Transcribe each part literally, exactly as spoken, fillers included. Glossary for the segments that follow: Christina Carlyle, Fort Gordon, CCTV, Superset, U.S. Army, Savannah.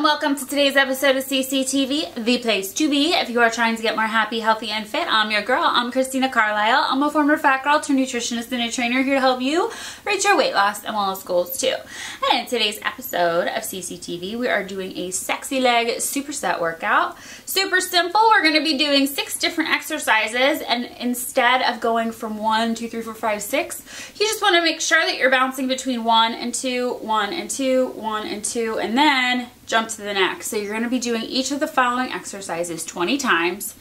and welcome to today's episode of C C T V, the place to be if you are trying to get more happy, healthy, and fit. I'm your girl. I'm Christina Carlyle. I'm a former fat girl turned nutritionist and a trainer here to help you reach your weight loss and wellness goals too. And in today's episode of C C T V, we are doing a sexy leg superset workout. Super simple. We're going to be doing six different exercises, and instead of going from one, two, three, four, five, six, you just want to make sure that you're bouncing between one and two, one and two, one and two, and then jump to the next. So you're going to be doing each of the following exercises twenty times,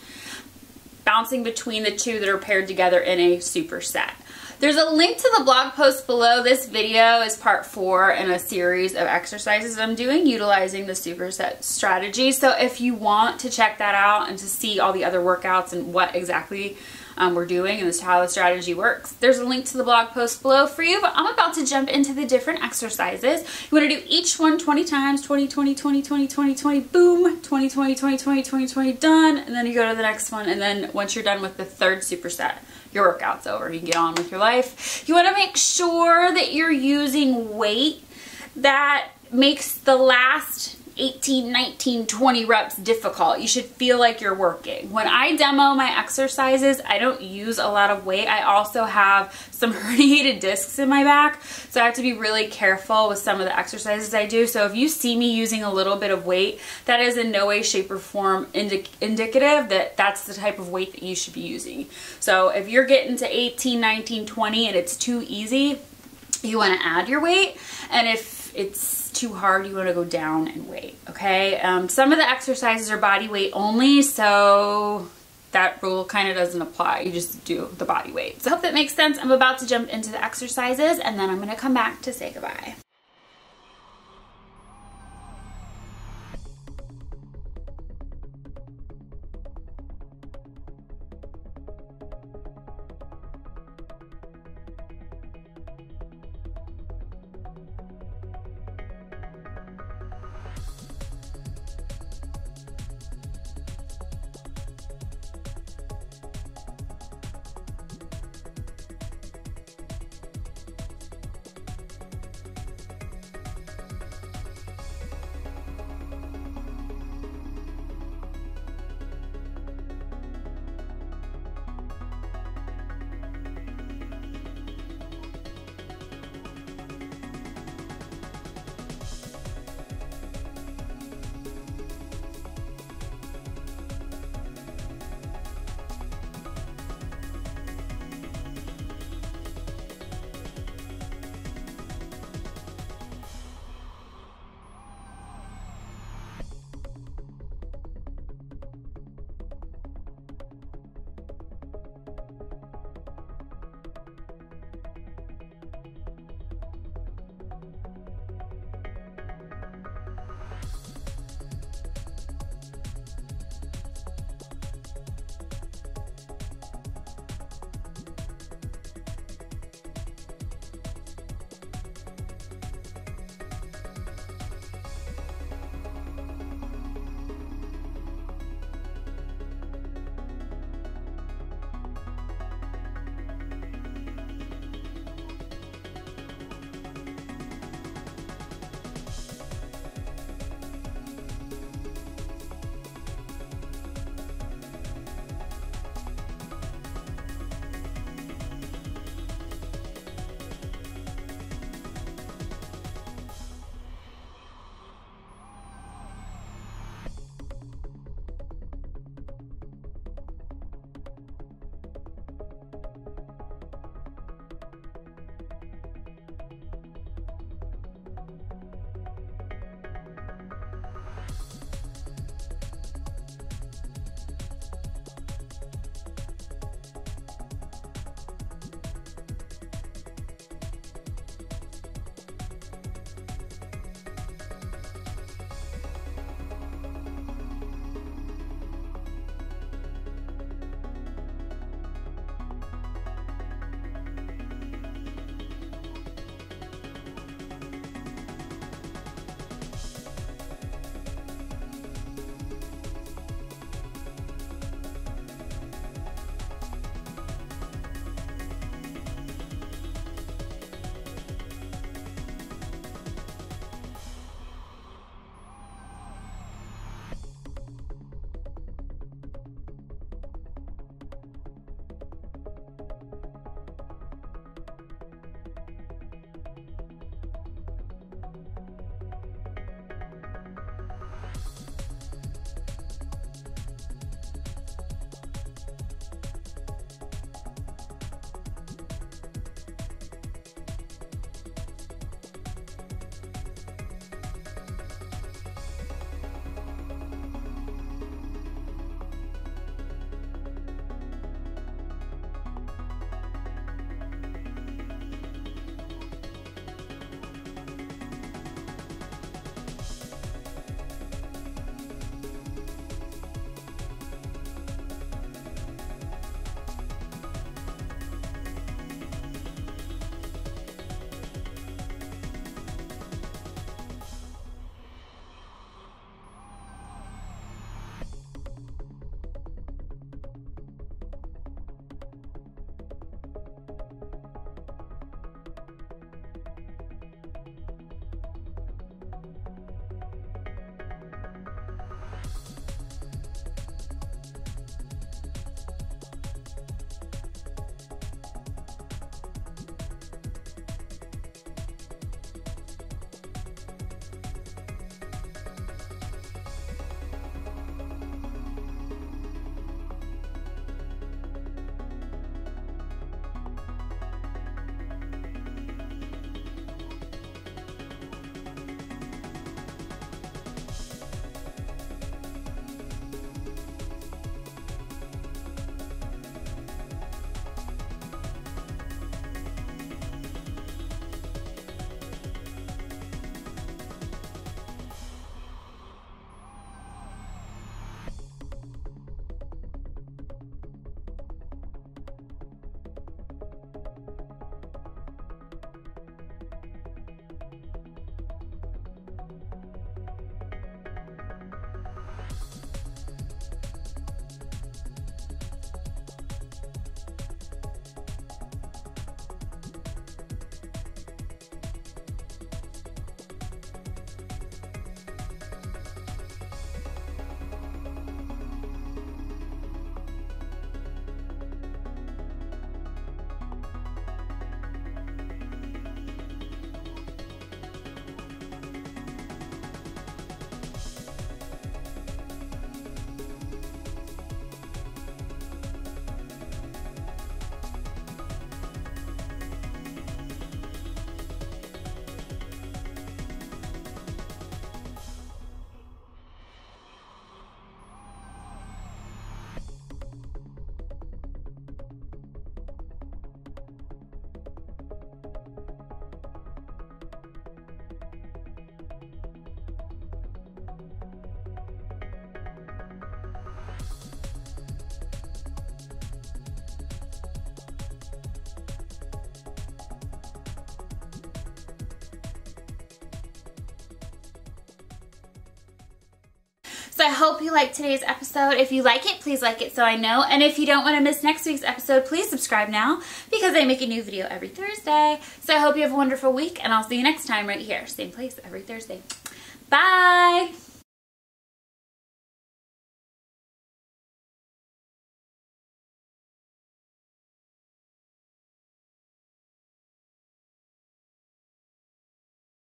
bouncing between the two that are paired together in a superset. There's a link to the blog post below this video as part four in a series of exercises I'm doing utilizing the superset strategy. So if you want to check that out and to see all the other workouts and what exactly um, we're doing and this, how the strategy works, there's a link to the blog post below for you. But I'm about to jump into the different exercises. You want to do each one twenty times, twenty, twenty, twenty, twenty, twenty, twenty, boom, twenty, twenty, twenty, twenty, twenty, twenty, done. And then you go to the next one. And then once you're done with the third superset, your workout's over. You can get on with your life. You want to make sure that you're using weight that makes the last eighteen, nineteen, twenty reps difficult. You should feel like you're working. When I demo my exercises, I don't use a lot of weight. I also have some herniated discs in my back, so I have to be really careful with some of the exercises I do. So if you see me using a little bit of weight, that is in no way, shape, or form indic indicative that that's the type of weight that you should be using. So if you're getting to eighteen, nineteen, twenty and it's too easy, you want to add your weight, and if it's too hard, you want to go down in weight, okay? Um, some of the exercises are body weight only, so that rule kind of doesn't apply. You just do the body weight. So I hope that makes sense. I'm about to jump into the exercises, and then I'm going to come back to say goodbye. So I hope you liked today's episode. If you like it, please like it so I know. And if you don't want to miss next week's episode, please subscribe now because I make a new video every Thursday. So I hope you have a wonderful week, and I'll see you next time right here. Same place every Thursday. Bye!